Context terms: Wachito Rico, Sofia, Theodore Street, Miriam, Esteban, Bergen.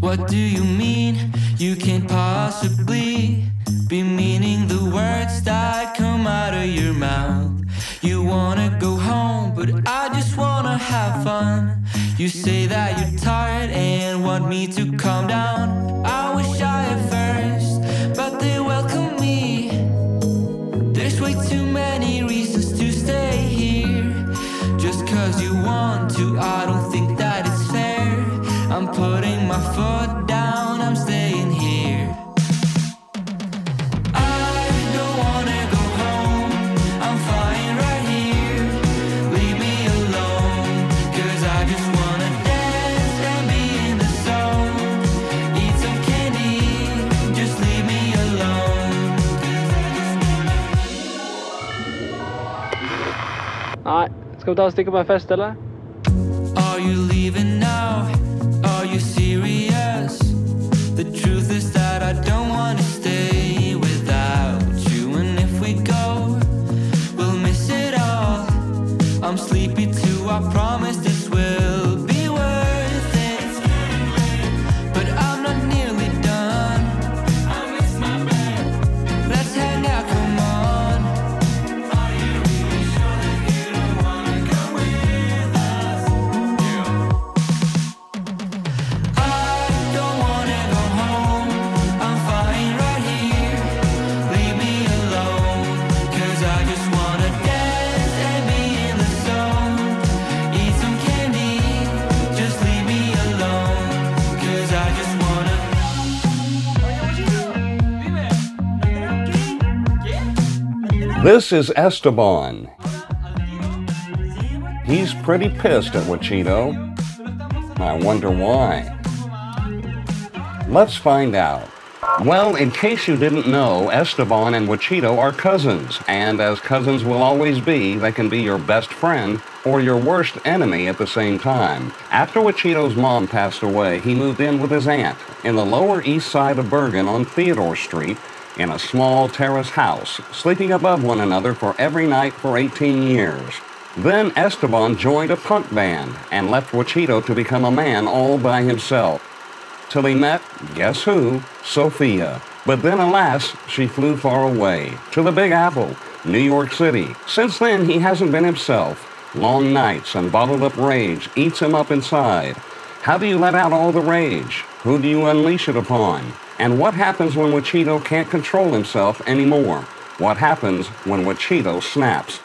What do you mean? You can't possibly be meaning the words that come out of your mouth. You wanna go home, but I just wanna have fun. You say that you're tired and want me to calm down. I wish I had first, but they welcome me. There's way too many reasons to stay here. Just cause you want to, I don't think that it's fair. I'm putting my foot down, I'm staying here. Nej, ska vi ta och sticka på en fest eller? Are you leaving now? Are you serious? The truth is that I don't want to stay without you. And if we go, we'll miss it all. I'm sleepy too, I promise this will be worth it. But I'm not nearly done. I miss my bed. Let's hang out, come on. This is Esteban. He's pretty pissed at Wachito. I wonder why. Let's find out. Well, in case you didn't know, Esteban and Wachito are cousins, and as cousins will always be, they can be your best friend or your worst enemy at the same time. After Wachito's mom passed away, he moved in with his aunt in the Lower East Side of Bergen on Theodore Street, in a small terrace house, sleeping above one another for every night for 18 years. Then Esteban joined a punk band and left Wachito to become a man all by himself. Till he met, guess who? Sofia. But then, alas, she flew far away, to the Big Apple, New York City. Since then, he hasn't been himself. Long nights and bottled-up rage eats him up inside. How do you let out all the rage? Who do you unleash it upon? And what happens when Wachito can't control himself anymore? What happens when Wachito snaps?